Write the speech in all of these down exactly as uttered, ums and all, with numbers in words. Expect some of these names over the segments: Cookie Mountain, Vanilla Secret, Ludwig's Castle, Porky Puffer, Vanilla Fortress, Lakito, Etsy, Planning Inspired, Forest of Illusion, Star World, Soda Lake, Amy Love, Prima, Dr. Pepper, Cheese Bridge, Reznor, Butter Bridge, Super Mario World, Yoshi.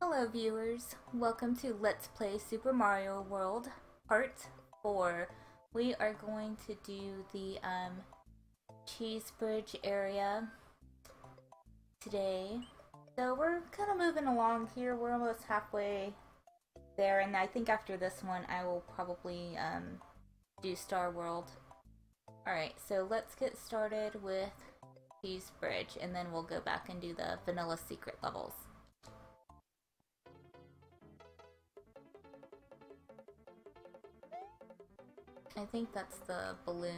Hello viewers, welcome to Let's Play Super Mario World Part four. We are going to do the um, Cheese Bridge area today. So we're kind of moving along here, we're almost halfway there, and I think after this one I will probably um, do Star World. Alright, so let's get started with Cheese Bridge, and then we'll go back and do the Vanilla Secret levels. I think that's the balloon.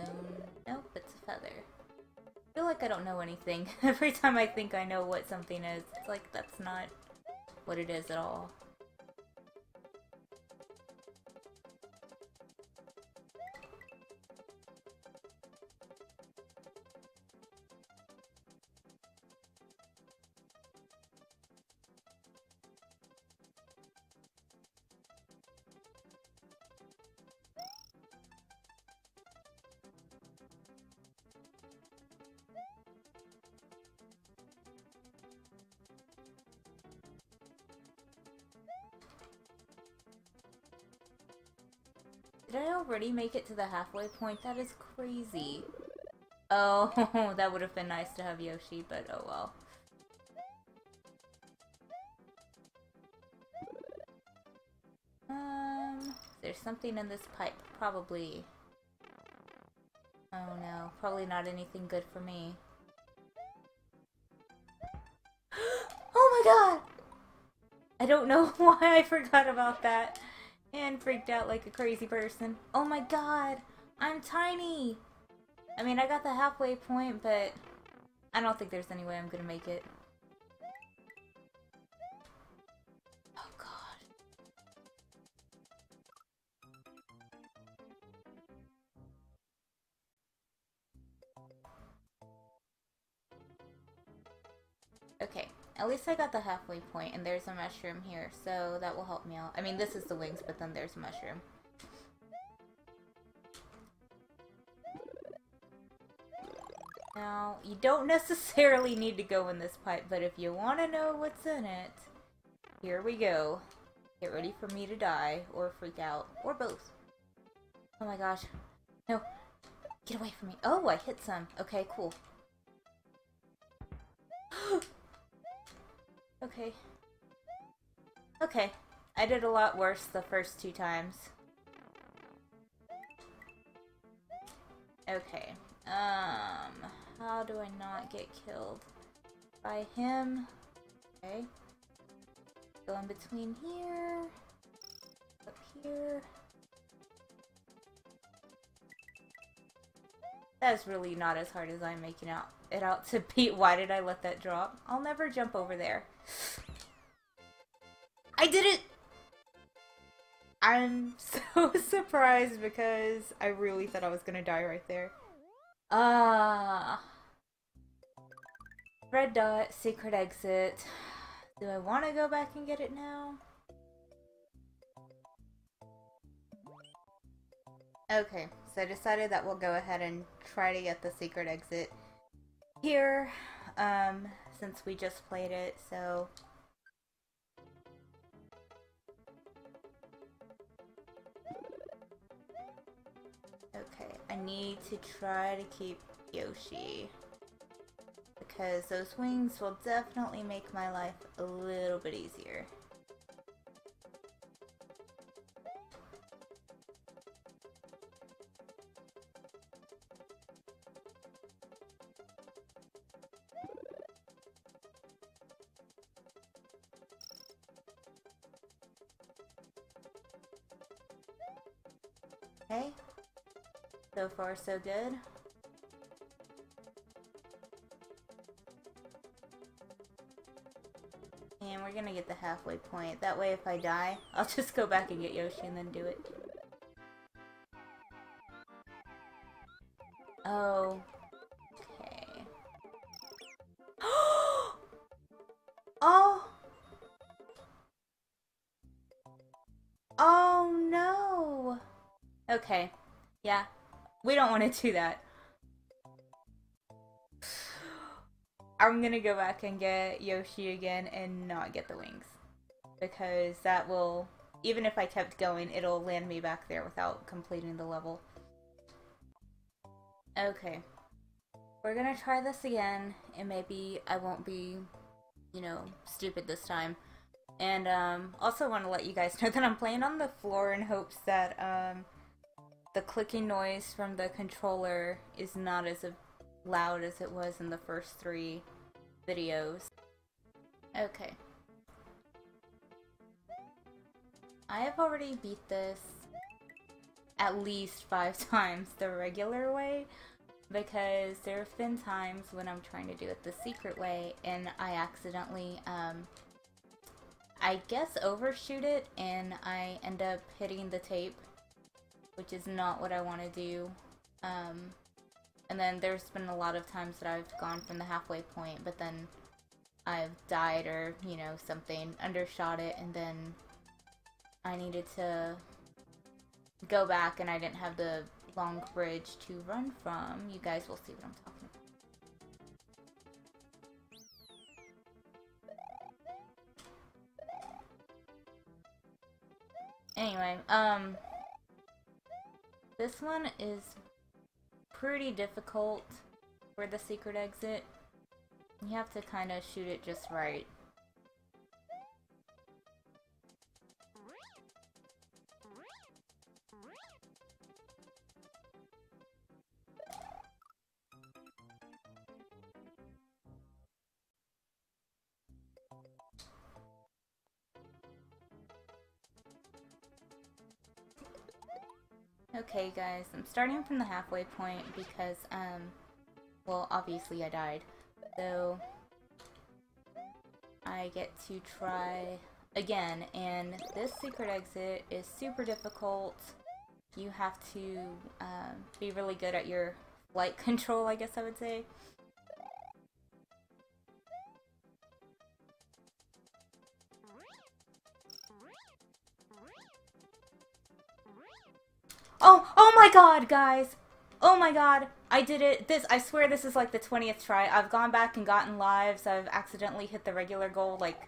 Nope, it's a feather. I feel like I don't know anything. Every time I think I know what something is, it's like that's not what it is at all. Did I already make it to the halfway point? That is crazy. Oh, that would have been nice to have Yoshi, but oh well. Um, there's something in this pipe, probably. Oh no, probably not anything good for me. Oh my god! I don't know why I forgot about that. And freaked out like a crazy person. Oh my god! I'm tiny! I mean, I got the halfway point, but I don't think there's any way I'm gonna make it. Oh god. Okay. At least I got the halfway point, and there's a mushroom here, so that will help me out. I mean, this is the wings, but then there's a mushroom. Now, you don't necessarily need to go in this pipe, but if you want to know what's in it, here we go. Get ready for me to die, or freak out, or both. Oh my gosh. No. Get away from me. Oh, I hit some. Okay, cool. Okay. Okay. I did a lot worse the first two times. Okay. Um, how do I not get killed by him? Okay. Go in between here. Up here. That's really not as hard as I'm making out it out to be. Why did I let that drop? I'll never jump over there. I did it! I'm so surprised because I really thought I was gonna die right there. Ah, uh, red dot, secret exit. Do I want to go back and get it now? Okay, so I decided that we'll go ahead and try to get the secret exit here, um, since we just played it, so... Okay, I need to try to keep Yoshi, because those wings will definitely make my life a little bit easier. Okay, so far so good. And we're gonna get the halfway point. That way if I die, I'll just go back and get Yoshi and then do it. Oh. Okay. Oh! Oh no! Okay, yeah, we don't want to do that. I'm gonna go back and get Yoshi again and not get the wings. because that will, even if I kept going, it'll land me back there without completing the level. Okay. We're gonna try this again, and maybe I won't be, you know, stupid this time. And, um, also want to let you guys know that I'm playing on the floor in hopes that, um, the clicking noise from the controller is not as loud as it was in the first three videos. Okay. I have already beat this at least five times the regular way, because there have been times when I'm trying to do it the secret way and I accidentally, um, I guess overshoot it and I end up hitting the tape, which is not what I want to do. Um, and then there's been a lot of times that I've gone from the halfway point, but then I've died or, you know, something, undershot it, and then I needed to go back and I didn't have the long bridge to run from. You guys will see what I'm talking about. Anyway, um, this one is pretty difficult for the secret exit. You have to kind of shoot it just right. Okay guys, I'm starting from the halfway point because, um, well, obviously I died, so I get to try again, and this secret exit is super difficult. You have to um, be really good at your flight control, I guess I would say. Oh, oh my god, guys! Oh my god, I did it! This, I swear this is like the twentieth try. I've gone back and gotten lives. I've accidentally hit the regular goal like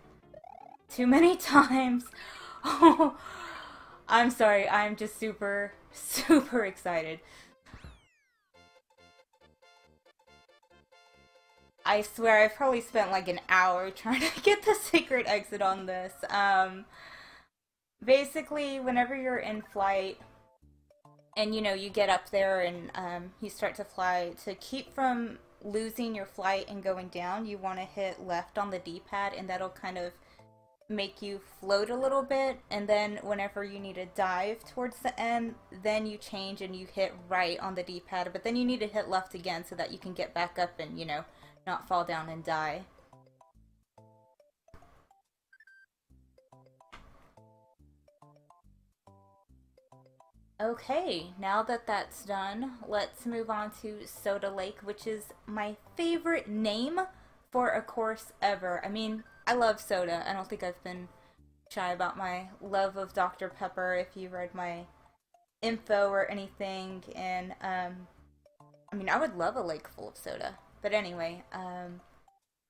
too many times. Oh, I'm sorry, I'm just super, super excited. I swear I probably spent like an hour trying to get the secret exit on this. Um, basically, whenever you're in flight, and you know, you get up there and um, you start to fly. To keep from losing your flight and going down, you want to hit left on the D pad, and that'll kind of make you float a little bit. And then whenever you need to dive towards the end, then you change and you hit right on the D pad. But then you need to hit left again so that you can get back up and, you know, not fall down and die. Okay, now that that's done, let's move on to Soda Lake, which is my favorite name for a course ever. I mean, I love soda. I don't think I've been shy about my love of Doctor Pepper if you read my info or anything. And, um, I mean, I would love a lake full of soda. But anyway, um,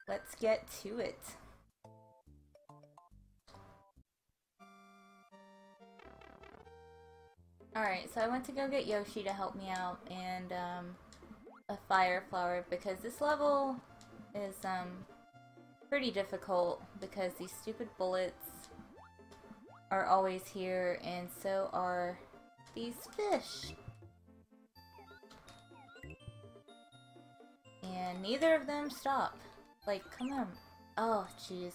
let's get to it. Alright, so I went to go get Yoshi to help me out, and, um, a fire flower, because this level is, um, pretty difficult, because these stupid bullets are always here, and so are these fish. And neither of them stop. Like, come on. Oh, jeez.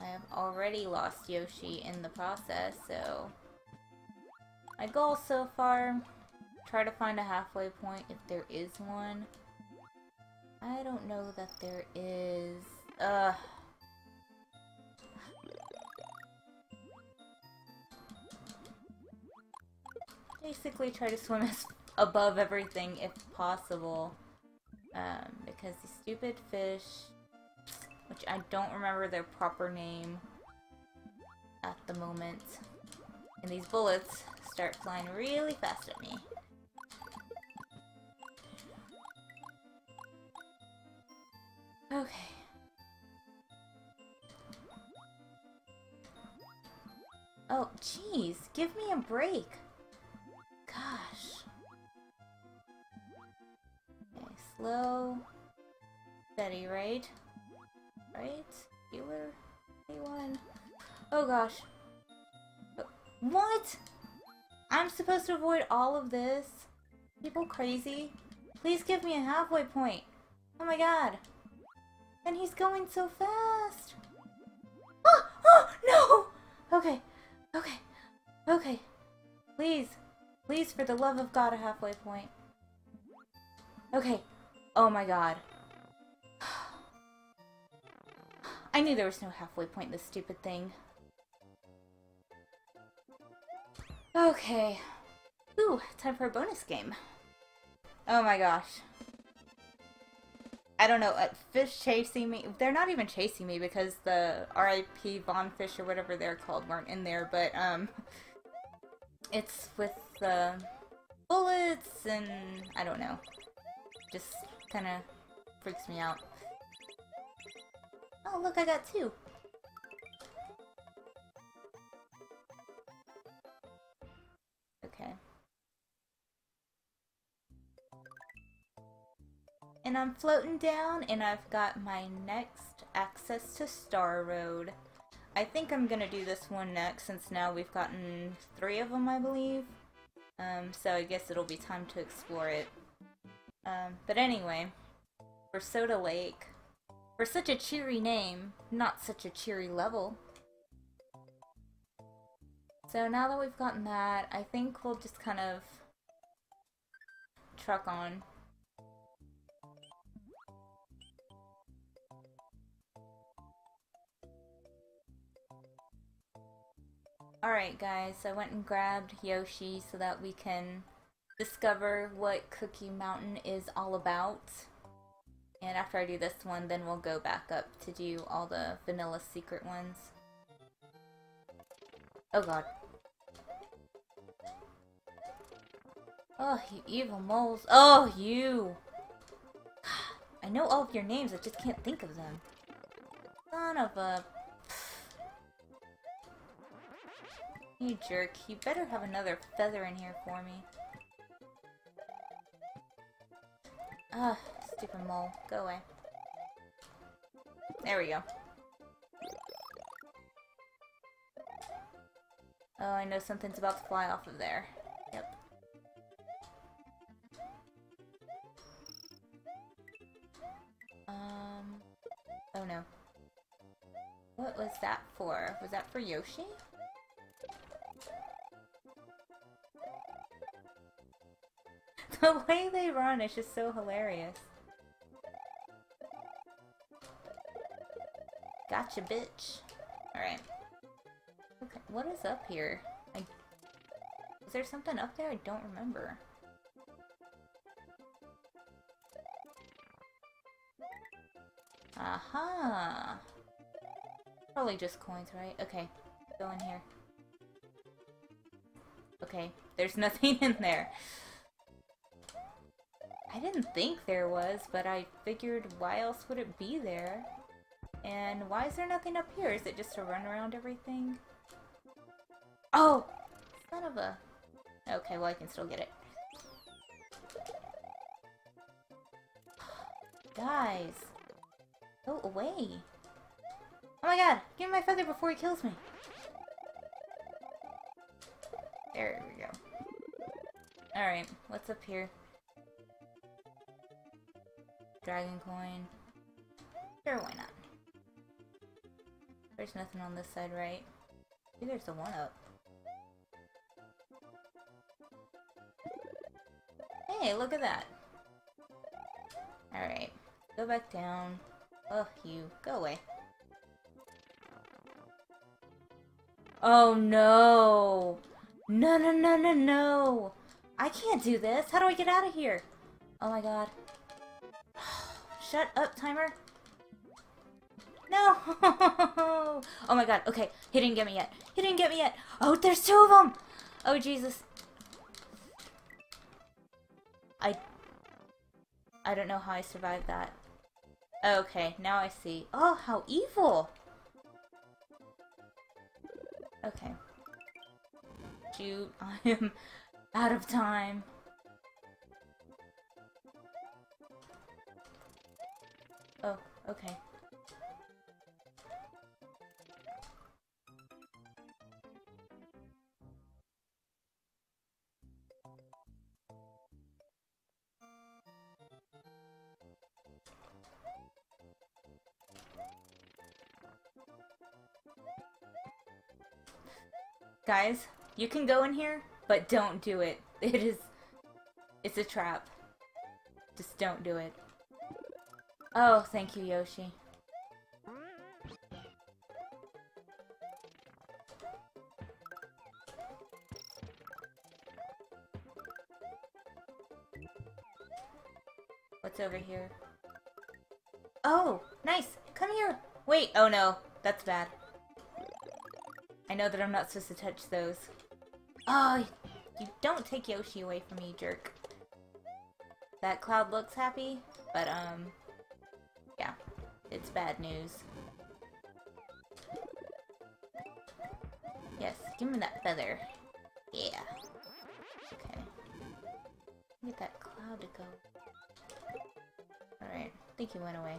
I have already lost Yoshi in the process, so my goal so far, try to find a halfway point if there is one. I don't know that there is. Ugh. Basically try to swim as above everything if possible. Um, because these stupid fish, which I don't remember their proper name at the moment. And these bullets start flying really fast at me. Okay. Oh, jeez. Give me a break. Gosh. Okay, slow. Steady, right? Right? Healer? Anyone? Oh, gosh. Oh, what? I'm supposed to avoid all of this? People crazy? Please give me a halfway point. Oh my god. And he's going so fast. Oh, oh no! Okay, okay, okay. Please, please, for the love of God, a halfway point. Okay. Oh my god. I knew there was no halfway point in this stupid thing. Okay. Ooh, time for a bonus game. Oh my gosh. I don't know, uh, fish chasing me. They're not even chasing me because the R I P Von Fish or whatever they're called weren't in there, but um... it's with uh, bullets and... I don't know. Just kinda freaks me out. Oh look, I got two! Okay. And I'm floating down, and I've got my next access to Star Road. I think I'm gonna do this one next, since now we've gotten three of them, I believe. Um, so I guess it'll be time to explore it. Um, but anyway, for Soda Lake, for such a cheery name, not such a cheery level. So now that we've gotten that, I think we'll just kind of truck on. Alright guys, so I went and grabbed Yoshi so that we can discover what Cookie Mountain is all about. And after I do this one, then we'll go back up to do all the Vanilla Secret ones. Oh god. Oh, you evil moles. Oh, you! God, I know all of your names, I just can't think of them. Son of a... You jerk, you better have another feather in here for me. Ugh, stupid mole, go away. There we go. Oh, I know something's about to fly off of there. Yep. Um... Oh no. What was that for? Was that for Yoshi? The way they run is just so hilarious. Gotcha, bitch. Alright. Okay, what is up here? I... Is there something up there? I don't remember. Aha! Probably just coins, right? Okay, go in here. Okay, there's nothing in there. I didn't think there was, but I figured why else would it be there? And why is there nothing up here? Is it just a run around everything? Oh! Son of a... Okay, well I can still get it. Guys! Go away! Oh my god! Give me my feather before he kills me! There we go. Alright, what's up here? Dragon coin. Sure, why not? There's nothing on this side, right? Maybe there's a one-up. Hey, look at that! Alright. Go back down. Ugh, you. Go away. Oh, no! No, no, no, no, no! I can't do this! How do I get out of here? Oh my god. Shut up, timer! No! Oh my god, okay. He didn't get me yet. He didn't get me yet! Oh, there's two of them! Oh, Jesus. I... I don't know how I survived that. Okay, now I see. Oh, how evil! Okay. shoot, I am out of time. Oh, okay. Guys, you can go in here, but don't do it. It is... It's a trap. Just don't do it. Oh, thank you, Yoshi. What's over here? Oh, nice! Come here! Wait, oh no, that's bad. I know that I'm not supposed to touch those. Oh, you don't take Yoshi away from me, jerk. That cloud looks happy, but um, yeah, it's bad news. Yes, give me that feather. Yeah. Okay. Get that cloud to go. Alright, I think he went away.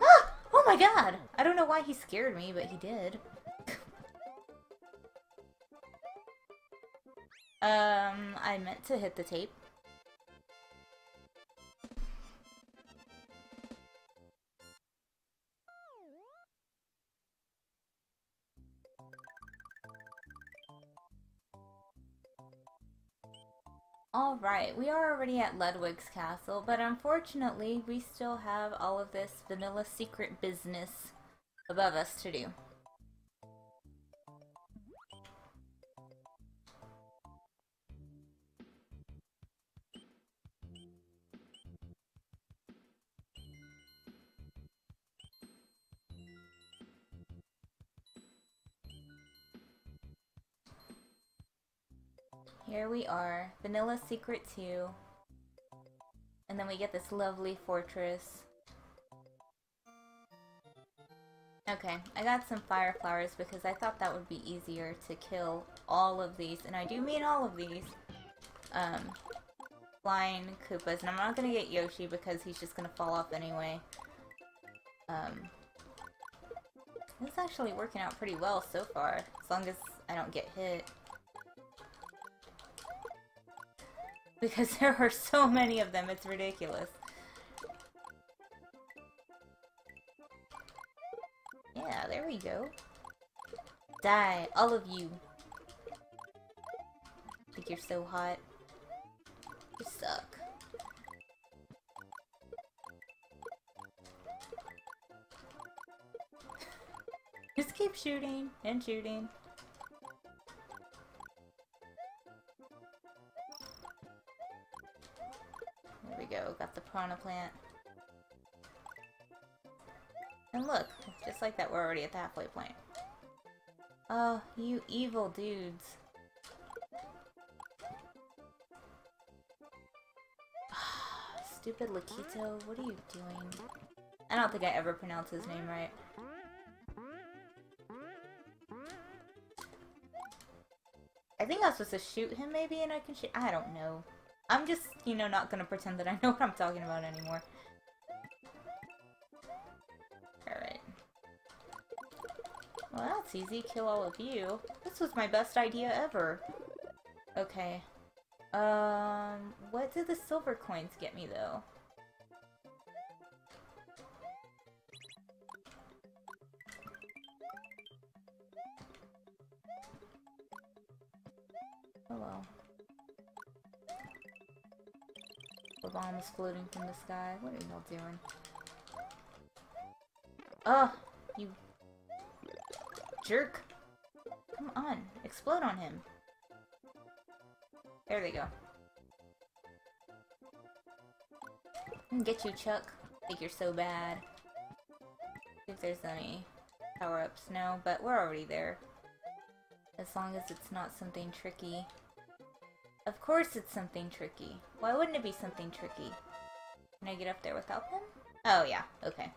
Ah! Oh my god! I don't know why he scared me, but he did. Um, I meant to hit the tape. Alright, we are already at Ludwig's Castle, but unfortunately we still have all of this Vanilla Secret business above us to do. Here we are, Vanilla Secret two, and then we get this lovely fortress. Okay, I got some fire flowers because I thought that would be easier to kill all of these, and I do mean all of these, um, flying Koopas, and I'm not gonna get Yoshi because he's just gonna fall off anyway. Um, this is actually working out pretty well so far, as long as I don't get hit. Because there are so many of them, it's ridiculous. Yeah, there we go. Die, all of you. I think you're so hot. You suck. Just keep shooting and shooting. Got the prana plant. And look, just like that, we're already at the halfway point. Oh, you evil dudes. Stupid Lakito, what are you doing? I don't think I ever pronounced his name right. I think I was supposed to shoot him maybe and I can shoot- I don't know. I'm just, you know, not gonna pretend that I know what I'm talking about anymore. Alright. Well, that's easy. Kill all of you. This was my best idea ever. Okay. Um, what did the silver coins get me, though? Oh well. Bombs floating from the sky. What are y'all doing? Ugh! You jerk! Come on, explode on him. There they go. I can get you, Chuck. I think you're so bad. See if there's any power-ups. No, but we're already there. As long as it's not something tricky. Of course it's something tricky. Why wouldn't it be something tricky? Can I get up there without them? Oh yeah, okay.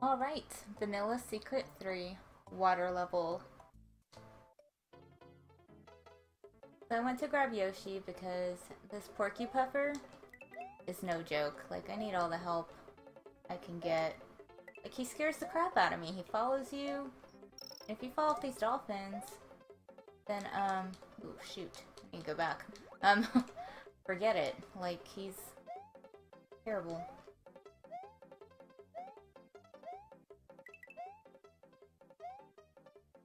Alright, Vanilla Secret three, water level. So I went to grab Yoshi because this Porky Puffer is no joke. Like, I need all the help I can get. Like, he scares the crap out of me. He follows you. If you fall off these dolphins, then, um, ooh, shoot. I can go back. Um, forget it. Like, he's terrible.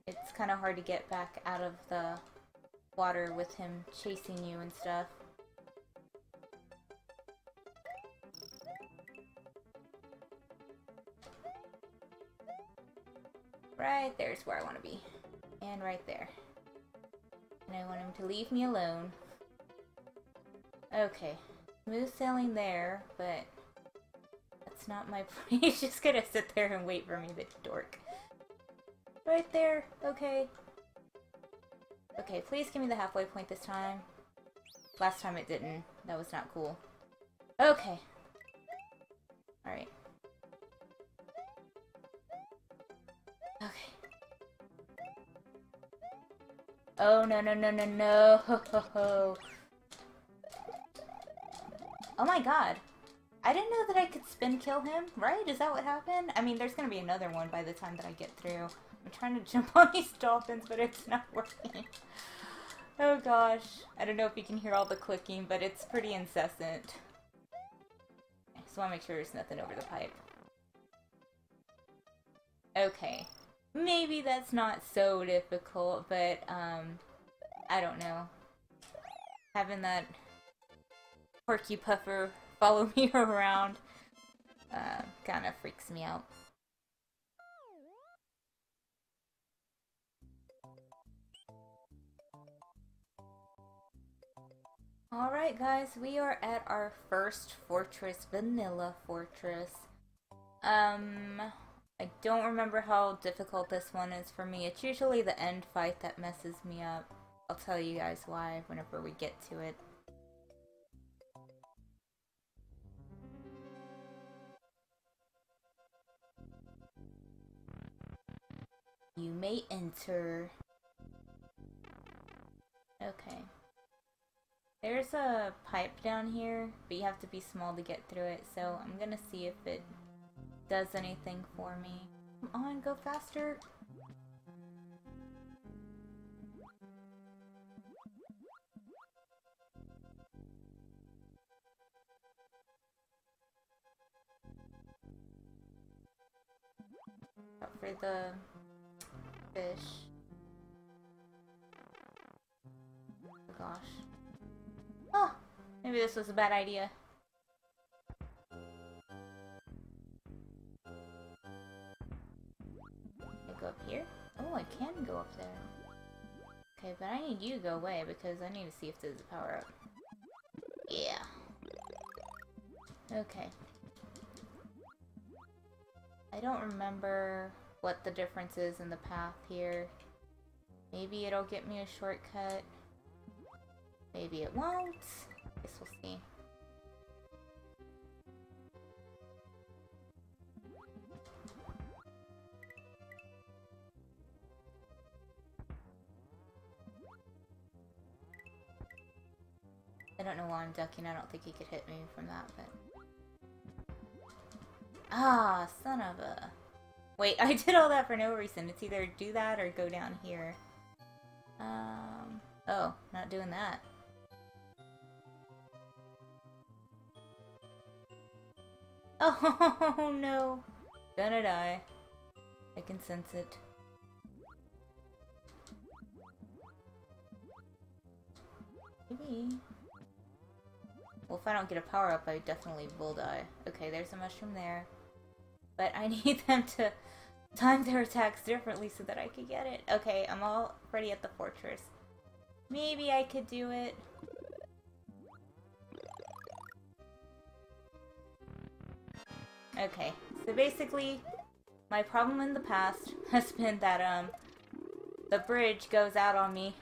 It's kind of hard to get back out of the water with him chasing you and stuff. Right there's where I want to be. And right there. And I want him to leave me alone. Okay. Smooth sailing there, but that's not my point. He's just gonna sit there and wait for me, the dork. Right there. Okay. Okay, please give me the halfway point this time. Last time it didn't. That was not cool. Okay. Alright. Okay. Oh, no, no, no, no, no. Ho, ho, ho. Oh my god. I didn't know that I could spin kill him, right? Is that what happened? I mean, there's gonna be another one by the time that I get through. I'm trying to jump on these dolphins, but it's not working. Oh gosh. I don't know if you can hear all the clicking, but it's pretty incessant. I just want to make sure there's nothing over the pipe. Okay. Maybe that's not so difficult, but, um, I don't know. Having that Porky Puffer follow me around uh, kind of freaks me out. Alright guys, we are at our first fortress, Vanilla Fortress. Um, I don't remember how difficult this one is for me. It's usually the end fight that messes me up. I'll tell you guys why whenever we get to it. You may enter... Okay. There's a pipe down here, but you have to be small to get through it, so I'm gonna see if it does anything for me. Come on, go faster! Out for the fish. Oh gosh. Oh, maybe this was a bad idea. Can I go up here? Oh, I can go up there. Okay, but I need you to go away because I need to see if there's a power up. Yeah. Okay. I don't remember what the difference is in the path here. Maybe it'll get me a shortcut. Maybe it won't. I guess we'll see. I don't know why I'm ducking. I don't think he could hit me from that, but... Ah, son of a... Wait, I did all that for no reason. It's either do that or go down here. Um... Oh, not doing that. Oh no! Gonna die. I can sense it. Maybe. Well, if I don't get a power up, I definitely will die. Okay, there's a mushroom there. But I need them to time their attacks differently so that I could get it. Okay, I'm already at the fortress. Maybe I could do it. Okay, so basically, my problem in the past has been that, um, the bridge goes out on me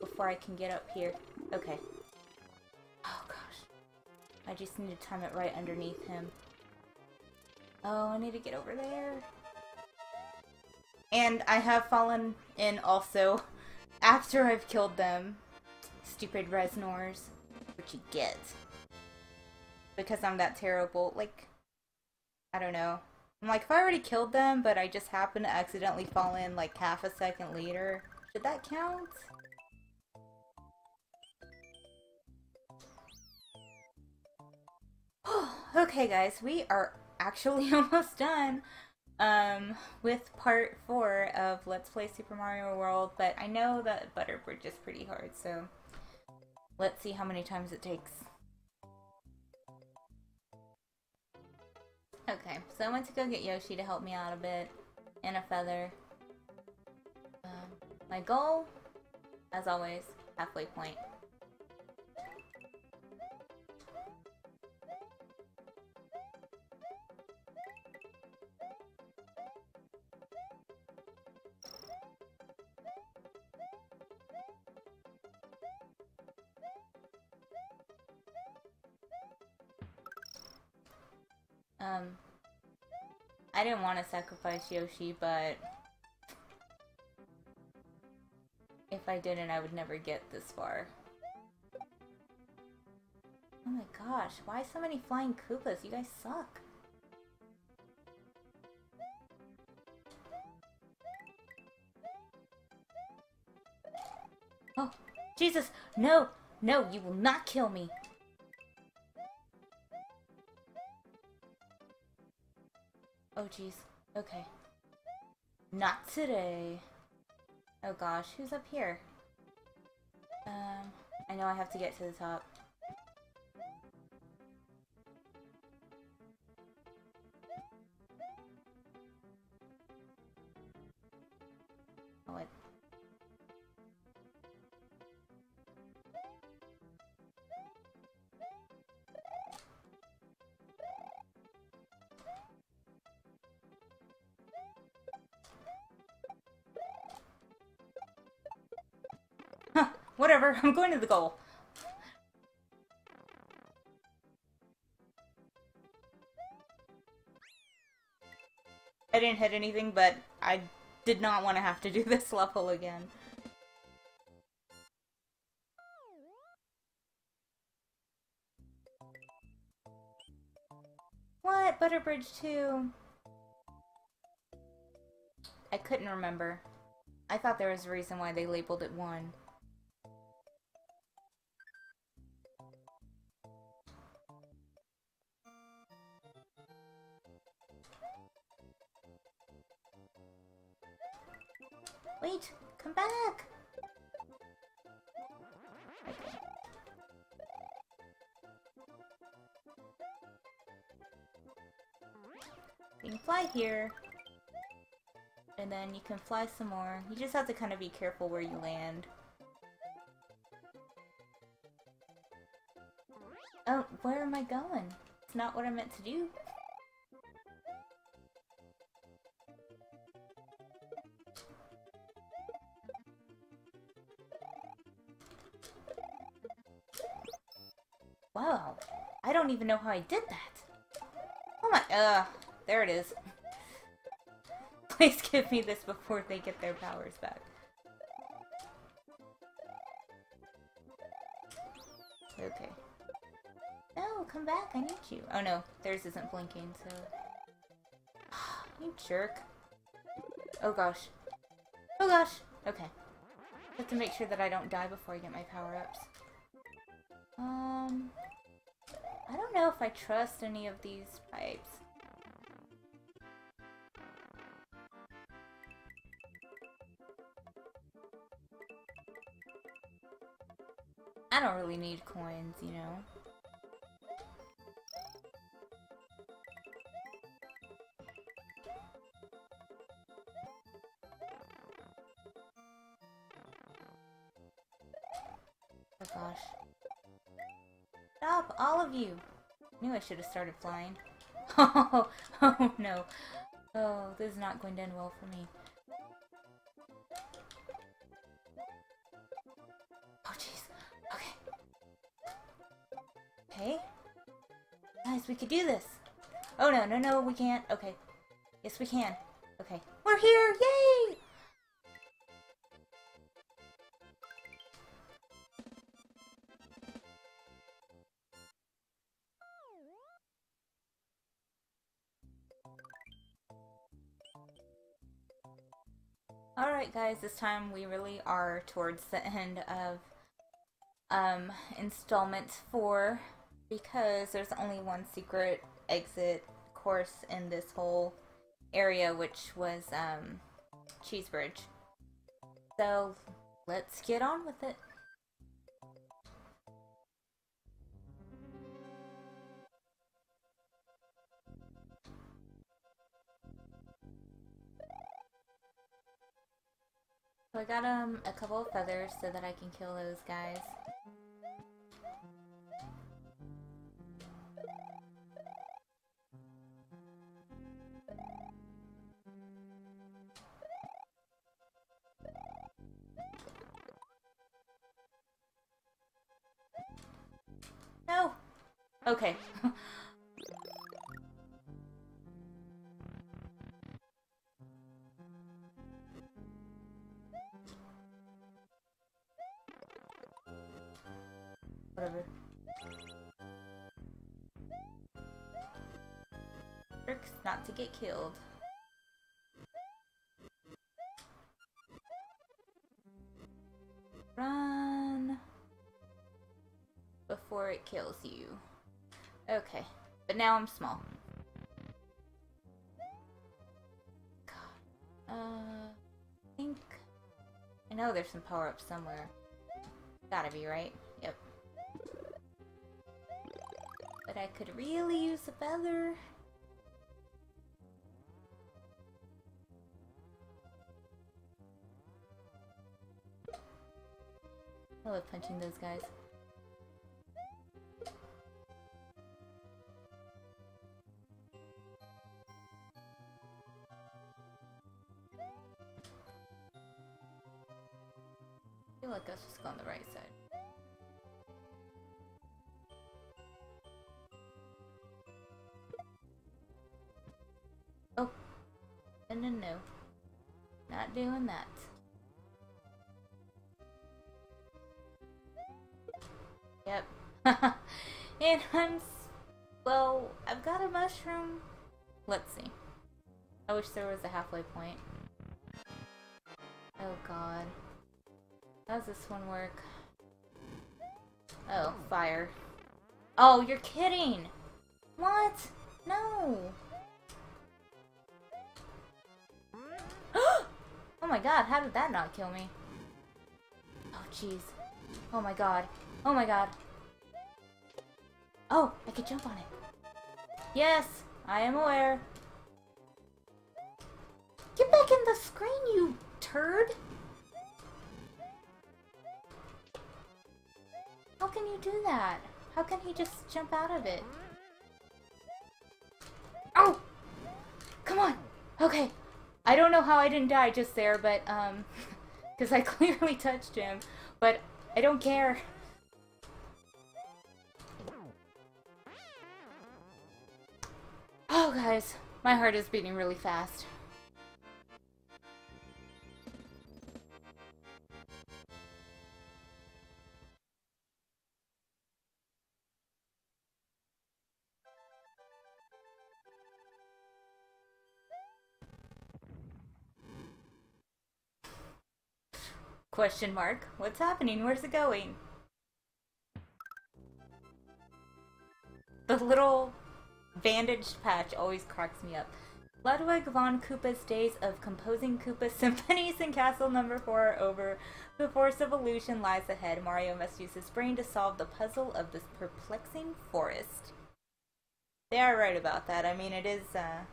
before I can get up here. Okay. Oh, gosh. I just need to time it right underneath him. Oh, I need to get over there. And I have fallen in also after I've killed them. Stupid Reznors. What you get. Because I'm that terrible. Like, I don't know. I'm like, if I already killed them, but I just happened to accidentally fall in like half a second later, should that count? Okay, guys, we are actually almost done um, with part four of Let's Play Super Mario World, but I know that Butter Bridge is pretty hard, so let's see how many times it takes. Okay, so I went to go get Yoshi to help me out a bit, and a feather. Um, my goal, as always, halfway point. Um, I didn't want to sacrifice Yoshi, but if I didn't, I would never get this far. Oh my gosh, why so many flying Koopas? You guys suck. Oh, Jesus! No! No, you will not kill me! Oh jeez. Okay. Not today. Oh gosh, who's up here? Um, I know I have to get to the top. Oh wait. Whatever, I'm going to the goal. I didn't hit anything, but I did not want to have to do this level again. What? Butter Bridge two? I couldn't remember. I thought there was a reason why they labeled it one. Wait, come back! Okay. You can fly here, and then you can fly some more. You just have to kind of be careful where you land. Oh, where am I going? It's not what I meant to do. Wow, I don't even know how I did that. Oh my, uh, there it is. Please give me this before they get their powers back. Okay. No, come back, I need you. Oh no, theirs isn't blinking, so... You jerk. Oh gosh. Oh gosh! Okay. I have to make sure that I don't die before I get my power-ups. Um... I don't know if I trust any of these pipes. I don't really need coins, you know. Oh gosh. Stop, all of you! Knew I should have started flying. Oh, oh no. Oh, this is not going to end well for me. Oh jeez. Okay. Okay. Guys, we could do this! Oh, no, no, no, we can't. Okay. Yes, we can. Okay. We're here! Yay! Alright guys, this time we really are towards the end of um, installment four, because there's only one secret exit course in this whole area, which was um, Cheese Bridge. So let's get on with it. So I got um, a couple of feathers so that I can kill those guys. No! Okay. Whatever. Tricks not to get killed. Run before it kills you. Okay, but now I'm small. God. Uh, I think I know there's some power up somewhere. Gotta be, right? Yep. But I could really use a feather. I love punching those guys. I feel like I was just going the right side. No, no, no. Not doing that. Yep. And I'm... S well, I've got a mushroom. Let's see. I wish there was a halfway point. Oh, God. How does this one work? Oh, fire. Oh, you're kidding! What? No! Oh my god, how did that not kill me? Oh jeez. Oh my god. Oh my god. Oh, I could jump on it. Yes, I am aware. Get back in the screen, you turd! How can you do that? How can he just jump out of it? Oh! Come on! Okay. I don't know how I didn't die just there, but, um, because I clearly touched him, but I don't care. Oh, guys, my heart is beating really fast. Question mark. What's happening? Where's it going? The little bandaged patch always cracks me up. Ludwig von Koopa's days of composing Koopa symphonies in Castle Number Four are over. The Forest of Illusion lies ahead. Mario must use his brain to solve the puzzle of this perplexing forest. They are right about that. I mean, it is uh,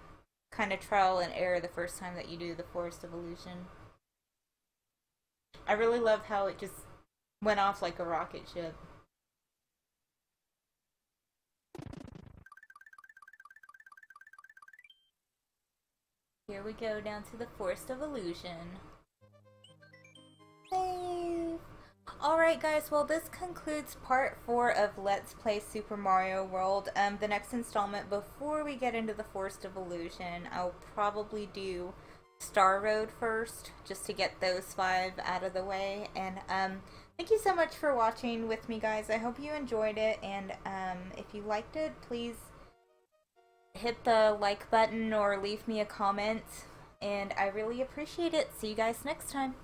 kind of trial and error the first time that you do the Forest of Illusion. I really love how it just went off like a rocket ship. Here we go down to the Forest of Illusion. Hey! Alright! Alright guys, well this concludes part four of Let's Play Super Mario World. Um, the next installment, before we get into the Forest of Illusion, I'll probably do Star Road first, just to get those five out of the way. And um, thank you so much for watching with me guys. I hope you enjoyed it, and um, if you liked it, please hit the like button or leave me a comment. And I really appreciate it. See you guys next time.